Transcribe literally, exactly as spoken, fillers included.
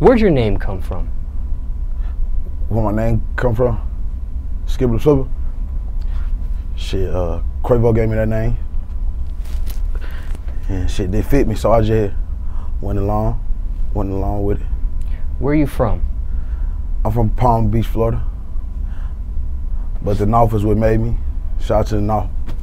Where'd your name come from? Where my name come from? Skippa da Flippa? Shit, uh, Quavo gave me that name. And shit, they fit me, so I just went along, went along with it. Where are you from? I'm from Palm Beach, Florida. But the North is what made me. Shout out to the North.